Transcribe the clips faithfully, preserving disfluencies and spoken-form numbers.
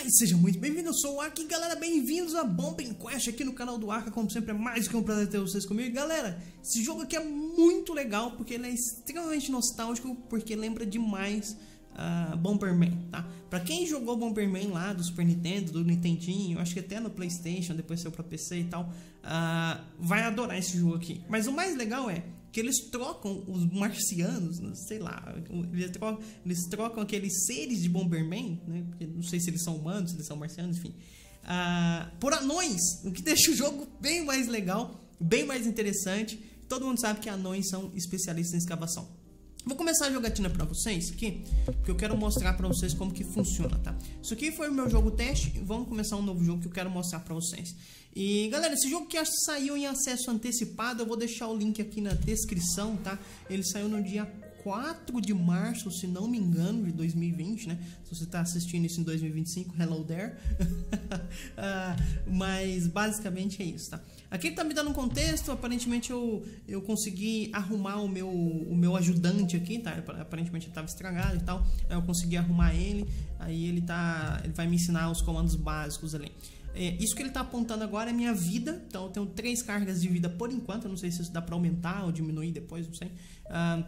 Olá e seja muito bem-vindo, eu sou o Arca e galera, bem-vindos a Bombing Quest aqui no canal do Arca. Como sempre é mais do que um prazer ter vocês comigo. E galera, esse jogo aqui é muito legal porque ele é extremamente nostálgico, porque lembra demais uh, Bomberman, tá? Pra quem jogou Bomberman lá do Super Nintendo, do Nintendinho, acho que até no Playstation, depois saiu pra P C e tal, uh, vai adorar esse jogo aqui. Mas o mais legal é que eles trocam os marcianos, sei lá, eles trocam, eles trocam aqueles seres de Bomberman, né? Não sei se eles são humanos, se eles são marcianos, enfim, uh, por anões, o que deixa o jogo bem mais legal, bem mais interessante. Todo mundo sabe que anões são especialistas em escavação. Vou começar a jogatina pra vocês aqui, porque eu quero mostrar pra vocês como que funciona, tá? Isso aqui foi o meu jogo teste, vamos começar um novo jogo que eu quero mostrar pra vocês. E galera, esse jogo que acho que saiu em acesso antecipado, eu vou deixar o link aqui na descrição, tá? Ele saiu no dia quatro de março, se não me engano, de dois mil e vinte, né? Se você tá assistindo isso em dois mil e vinte e cinco, hello there. ah, mas basicamente é isso, tá? Aqui ele tá me dando um contexto, aparentemente eu, eu consegui arrumar o meu, o meu ajudante aqui, tá? Aparentemente ele tava estragado e tal, aí eu consegui arrumar ele, aí ele tá, ele vai me ensinar os comandos básicos ali. É, isso que ele tá apontando agora é minha vida, então eu tenho três cargas de vida por enquanto, eu não sei se isso dá pra aumentar ou diminuir depois, não sei. Ah,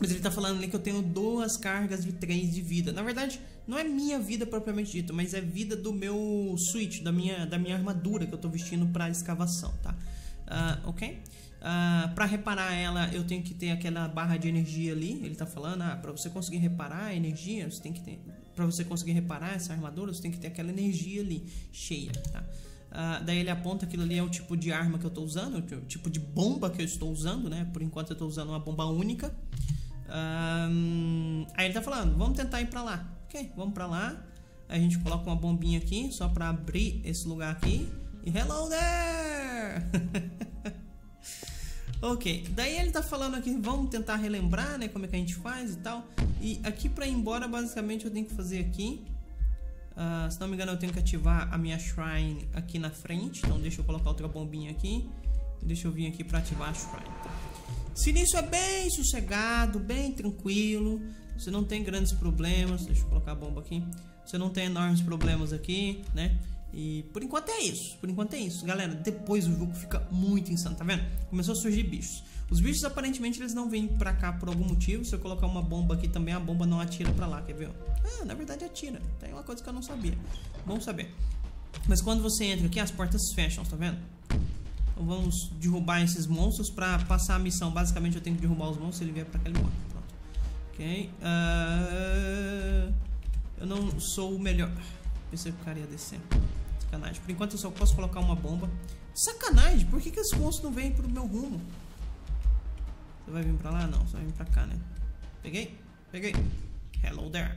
mas ele tá falando ali que eu tenho duas cargas de três de vida. Na verdade, não é minha vida propriamente dita, mas é vida do meu suíte, da minha, da minha armadura que eu tô vestindo pra escavação, tá? Uh, ok? Uh, pra reparar ela, eu tenho que ter aquela barra de energia ali. Ele tá falando, ah, pra você conseguir reparar a energia, você tem que ter... Pra você conseguir reparar essa armadura, você tem que ter aquela energia ali, cheia, tá? Uh, daí ele aponta aquilo ali é o tipo de arma que eu tô usando, o tipo de bomba que eu estou usando, né? Por enquanto eu tô usando uma bomba única. Um, aí ele tá falando, vamos tentar ir pra lá. Ok, vamos pra lá. A gente coloca uma bombinha aqui, só pra abrir esse lugar aqui. E hello there! Ok, daí ele tá falando aqui, vamos tentar relembrar, né, como é que a gente faz e tal. E aqui pra ir embora, basicamente, eu tenho que fazer aqui. uh, Se não me engano, eu tenho que ativar a minha shrine aqui na frente. Então deixa eu colocar outra bombinha aqui. Deixa eu vir aqui pra ativar a shrine, tá? Esse início é bem sossegado, bem tranquilo. Você não tem grandes problemas. Deixa eu colocar a bomba aqui. Você não tem enormes problemas aqui, né? E por enquanto é isso. Por enquanto é isso, galera. Depois o jogo fica muito insano, tá vendo? Começou a surgir bichos. Os bichos aparentemente eles não vêm pra cá por algum motivo. Se eu colocar uma bomba aqui também, a bomba não atira pra lá, quer ver? Ah, na verdade atira. Tem uma coisa que eu não sabia. Vamos saber. Mas quando você entra aqui, as portas fecham, tá vendo? Então vamos derrubar esses monstros pra passar a missão. Basicamente eu tenho que derrubar os monstros. Se ele vier pra cá, ele morre. Pronto. Ok. Uh... Eu não sou o melhor. Pensei que o cara ia descer. Sacanagem. Por enquanto eu só posso colocar uma bomba. Sacanagem. Por que que esses monstros não vêm pro meu rumo? Você vai vir pra lá? Não. Você vai vir pra cá, né? Peguei. Peguei. Hello there.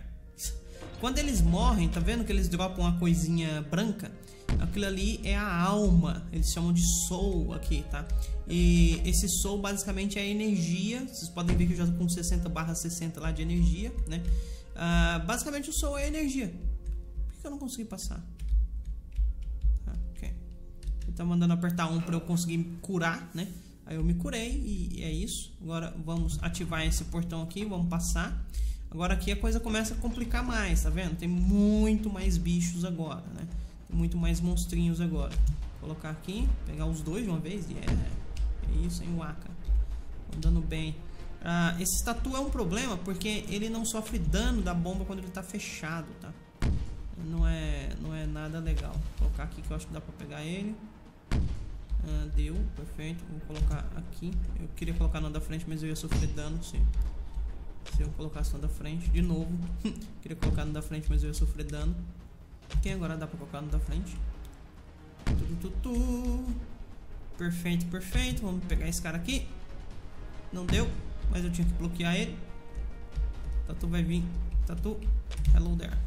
Quando eles morrem, tá vendo que eles dropam uma coisinha branca? Aquilo ali é a alma, eles chamam de soul aqui, tá? E esse soul basicamente é a energia. Vocês podem ver que eu já tô com sessenta barra sessenta lá de energia, né? Uh, basicamente o soul é a energia. Por que eu não consegui passar? Ah, ok. Ele tá mandando apertar um pra eu conseguir curar, né? Aí eu me curei e é isso. Agora vamos ativar esse portão aqui, vamos passar. Agora aqui a coisa começa a complicar mais, tá vendo? Tem muito mais bichos agora, né? Muito mais monstrinhos agora. Vou colocar aqui, pegar os dois de uma vez. Yeah. É isso, hein, Waka. Andando bem. Ah, esse statu é um problema porque ele não sofre dano da bomba quando ele tá fechado, tá? Não é, não é nada legal. Vou colocar aqui que eu acho que dá pra pegar ele. Ah, deu, perfeito. Vou colocar aqui. Eu queria colocar no da frente, mas eu ia sofrer dano, sim. Se eu colocasse no da frente, de novo. Queria colocar no da frente, mas eu ia sofrer dano. Ok, agora dá pra colocar no da frente. Tu, tu, tu. Perfeito, perfeito. Vamos pegar esse cara aqui. Não deu, mas eu tinha que bloquear ele. Tatu vai vir. Tatu, hello there.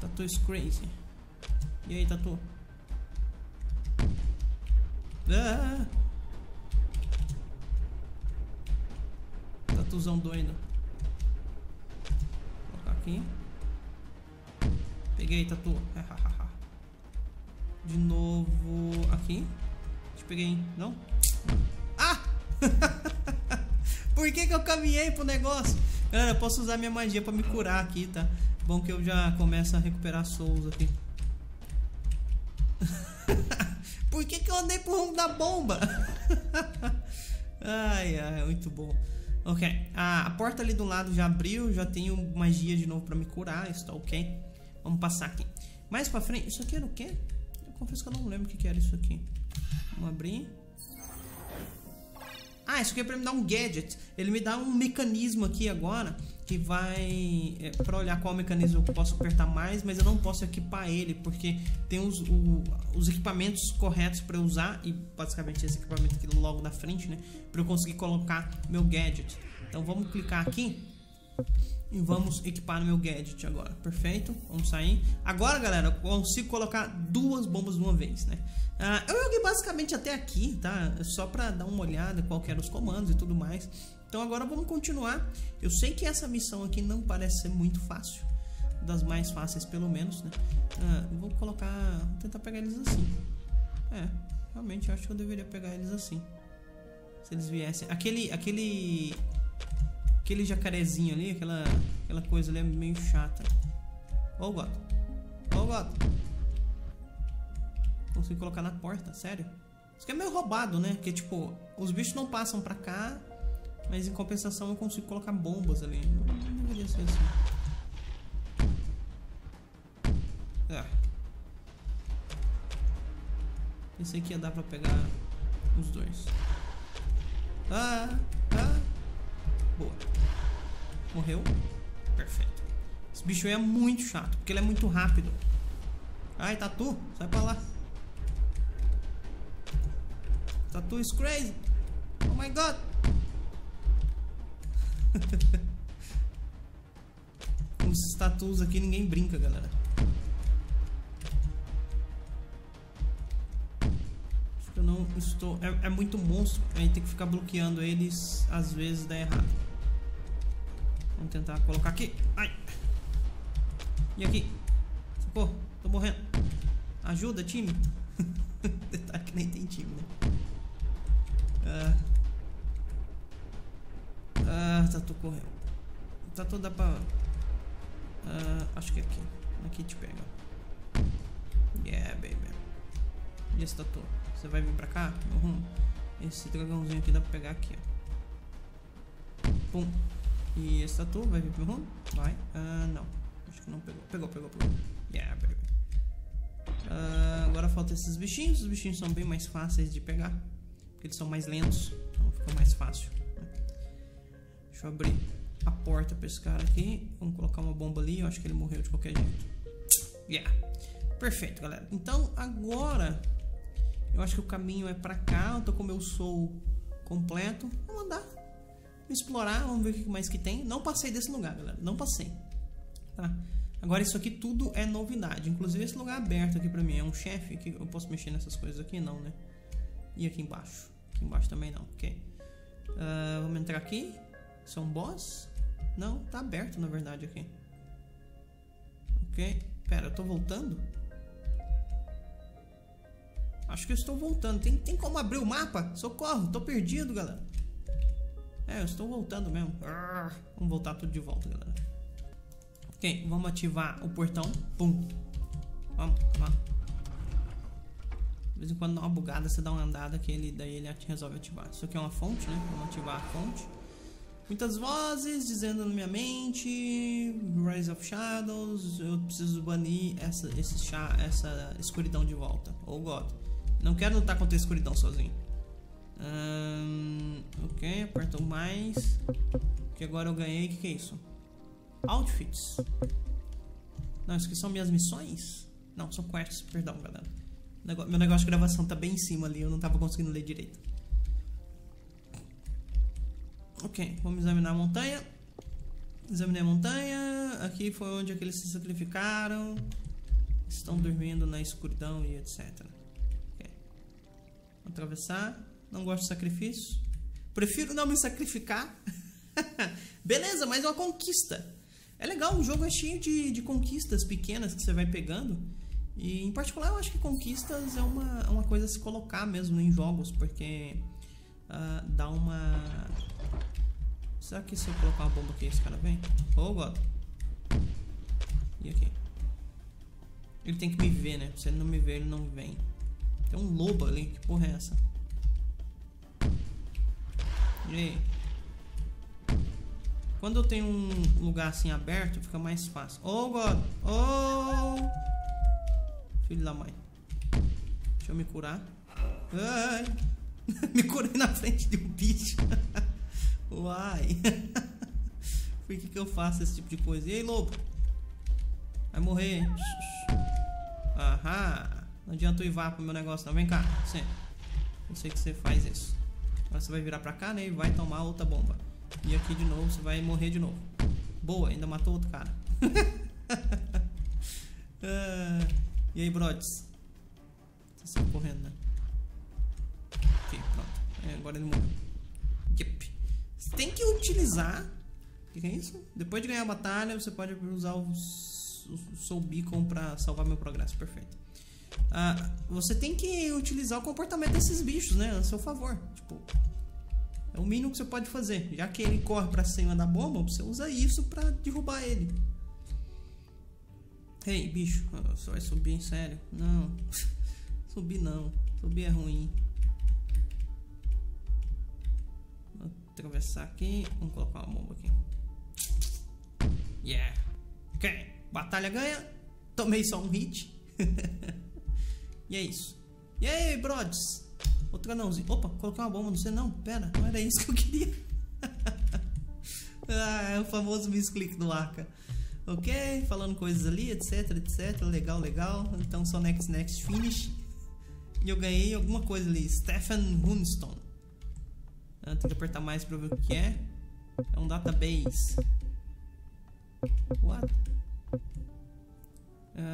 Tatu is crazy. E aí, Tatu? Ah! Tatuzão doido. Vou colocar aqui. Peguei, Tatu. De novo aqui. Te peguei, não? Não. Ah! Por que que eu caminhei pro negócio? Galera, eu posso usar minha magia pra me curar aqui, tá? Bom que eu já começo a recuperar souls aqui. Por que que eu andei pro rumo da bomba? Ai, ai, muito bom. Ok, ah, a porta ali do lado já abriu. Já tenho magia de novo pra me curar. Isso tá ok. Vamos passar aqui. Mais pra frente, isso aqui era o quê? Eu confesso que eu não lembro o que que era isso aqui. Vamos abrir. Ah, isso aqui é pra me dar um gadget. Ele me dá um mecanismo aqui agora que vai... É, pra olhar qual mecanismo eu posso apertar mais, mas eu não posso equipar ele, porque tem os, o, os equipamentos corretos pra eu usar, e basicamente esse equipamento aqui logo na frente, né? Pra eu conseguir colocar meu gadget. Então vamos clicar aqui e vamos equipar meu gadget agora. Perfeito, vamos sair. Agora, galera, eu consigo colocar duas bombas de uma vez, né? Ah, eu joguei basicamente até aqui, tá? Só pra dar uma olhada qual que eram os comandos e tudo mais. Então agora vamos continuar. Eu sei que essa missão aqui não parece ser muito fácil, das mais fáceis pelo menos, né? Ah, eu vou colocar... Vou tentar pegar eles assim. É, realmente eu acho que eu deveria pegar eles assim, se eles viessem. Aquele... aquele... Aquele jacarezinho ali, aquela, aquela coisa ali é meio chata. Ó o gato. Ó o gato. Consigo colocar na porta, sério? Isso aqui é meio roubado, né? Porque, tipo, os bichos não passam pra cá, mas em compensação eu consigo colocar bombas ali. Não, não deveria ser assim. Ah. Pensei que ia dar pra pegar os dois. Ah, ah. Boa. Morreu. Perfeito. Esse bicho aí é muito chato, porque ele é muito rápido. Ai, Tatu, sai pra lá. Tatu is crazy. Oh my god. Com esses tatus aqui ninguém brinca, galera. Acho que eu não estou... É, é muito monstro. Aí tem que ficar bloqueando eles. Às vezes dá errado. Vamos tentar colocar aqui. Ai. E aqui. Socorro, tô morrendo. Ajuda, time. Detalhe que nem tem time, né? Ah, ah, Tatu correu. Tatu dá pra... Ah, acho que é aqui. Aqui te pega. Yeah, baby. E esse Tatu? Você vai vir pra cá? Uhum. Esse dragãozinho aqui dá pra pegar aqui, ó. Pum. E esse Tatu vai vir pro rumo? Vai. Ah, não. Acho que não pegou. Pegou, pegou, pegou. Yeah, baby. Ah, agora falta esses bichinhos. Os bichinhos são bem mais fáceis de pegar, porque eles são mais lentos. Então fica mais fácil. Deixa eu abrir a porta pra esse cara aqui. Vamos colocar uma bomba ali. Eu acho que ele morreu de qualquer jeito. Yeah. Perfeito, galera. Então agora eu acho que o caminho é pra cá. Eu tô com o meu soul completo. Vamos andar, explorar, vamos ver o que mais que tem. Não passei desse lugar, galera, não passei, tá? Agora isso aqui tudo é novidade, inclusive esse lugar aberto aqui pra mim é um chefe, que eu posso mexer nessas coisas aqui? Não, né? E aqui embaixo? Aqui embaixo também não, ok. Uh, vamos entrar aqui. Isso é um boss? Não, tá aberto na verdade aqui. Ok, pera, eu tô voltando? Acho que eu estou voltando. Tem, tem como abrir o mapa? Socorro, tô perdido, galera. É, eu estou voltando mesmo. Arr, vamos voltar tudo de volta, galera. Ok, vamos ativar o portão. Pum. Vamos, vamos. De vez em quando dá uma bugada, você dá uma andada que ele, daí ele resolve ativar. Isso aqui é uma fonte, né? Vamos ativar a fonte. Muitas vozes dizendo na minha mente. Rise of Shadows. Eu preciso banir essa, esse chá, essa escuridão de volta. Oh god. Não quero lutar contra a escuridão sozinho. Um, ok, apertou mais. Que agora eu ganhei. O que, que é isso? Outfits. Não, isso aqui são minhas missões? Não, são quests, perdão, galera. Negó- Meu negócio de gravação tá bem em cima ali. Eu não tava conseguindo ler direito. Ok, vamos examinar a montanha. Examinei a montanha. Aqui foi onde aqueles se sacrificaram. Estão dormindo na escuridão e etcétera. Ok. Vou atravessar. Não gosto de sacrifício. Prefiro não me sacrificar. Beleza, mas é uma conquista. É legal, o jogo é cheio de, de conquistas pequenas que você vai pegando. E em particular eu acho que conquistas é uma, uma coisa a se colocar mesmo em jogos, porque uh, dá uma... Será que se eu colocar uma bomba aqui, esse cara vem? Oh, God. E aqui? Ele tem que me ver, né? Se ele não me ver, ele não vem. Tem um lobo ali. Que porra é essa? E aí? Quando eu tenho um lugar assim aberto, fica mais fácil. Oh, God. Oh. Filho da mãe. Deixa eu me curar. Ai. Me curei na frente de um bicho. Uai. Por que que eu faço esse tipo de coisa? E aí, lobo? Vai morrer. Aham. Não adianta eu ir vá pro meu negócio não. Vem cá, você. Eu sei que você faz isso. Agora você vai virar pra cá, né? E vai tomar outra bomba. E aqui de novo, você vai morrer de novo. Boa, ainda matou outro cara. uh, E aí, brodes? Você saiu correndo, né? Ok, pronto. É, agora ele morreu. Yep. Você tem que utilizar. O que, que é isso? Depois de ganhar a batalha, você pode usar o Soul Beacon pra salvar meu progresso. Perfeito. Ah, você tem que utilizar o comportamento desses bichos, né? A seu favor. Tipo, é o mínimo que você pode fazer. Já que ele corre pra cima da bomba, você usa isso pra derrubar ele. Ei, bicho, você vai subir, sério? Não. Subir não. Subir é ruim. Vou atravessar aqui. Vamos colocar uma bomba aqui. Yeah. Ok. Batalha ganha. Tomei só um hit. E é isso. E aí, brodes? Outro anãozinho. Opa, coloquei uma bomba, não sei não. Pera, não era isso que eu queria. Ah, é o famoso misclick do Arca. Ok, falando coisas ali, etc, etc. Legal, legal. Então só next, next, finish. E eu ganhei alguma coisa ali. Stephen Runestone. Ah, tem que apertar mais pra ver o que é. É um database. What? Uh,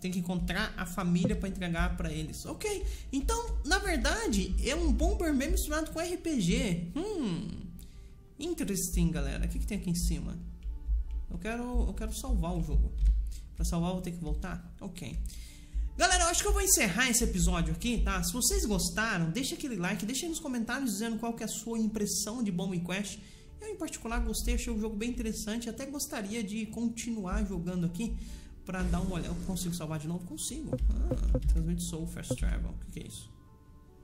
tem que encontrar a família para entregar para eles. Ok, então na verdade é um Bomberman misturado com R P G. Hum, interesting, galera. O que, que tem aqui em cima? Eu quero, eu quero salvar o jogo. Para salvar, eu vou ter que voltar. Ok, galera, eu acho que eu vou encerrar esse episódio aqui, tá? Se vocês gostaram, deixa aquele like, deixa aí nos comentários dizendo qual que é a sua impressão de Bombing Quest. Eu, em particular, gostei, achei o jogo bem interessante. Até gostaria de continuar jogando aqui pra dar uma olhada. Eu consigo salvar de novo? Consigo. Ah, transmite Soul Fast Travel. O que, que é isso?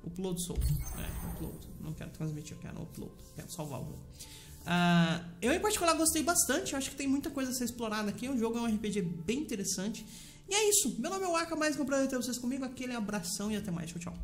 Upload Soul. É, upload. Não quero transmitir, eu quero upload. Quero salvar o jogo. Ah, eu, em particular, gostei bastante. Eu acho que tem muita coisa a ser explorada aqui. O jogo é um R P G bem interessante. E é isso. Meu nome é o Aka, mais um prazer ter vocês comigo. Aquele abração e até mais. Tchau, tchau.